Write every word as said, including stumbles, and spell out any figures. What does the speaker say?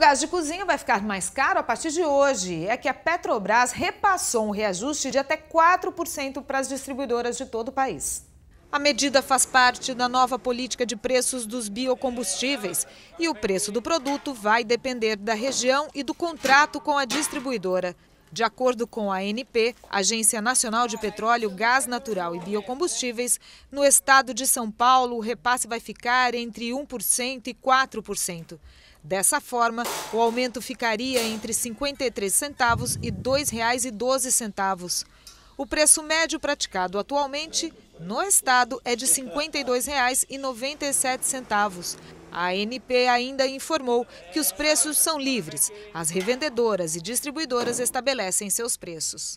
gás de cozinha vai ficar mais caro a partir de hoje. É que a Petrobras repassou um reajuste de até quatro por cento para as distribuidoras de todo o país. A medida faz parte da nova política de preços dos biocombustíveis e o preço do produto vai depender da região e do contrato com a distribuidora. De acordo com a A N P, Agência Nacional de Petróleo, Gás Natural e Biocombustíveis, no estado de São Paulo o repasse vai ficar entre um por cento e quatro por cento. Dessa forma, o aumento ficaria entre cinquenta e três centavos e dois reais e doze centavos. O preço médio praticado atualmente no estado é de cinquenta e dois reais e noventa e sete centavos. A ANP ainda informou que os preços são livres. As revendedoras e distribuidoras estabelecem seus preços.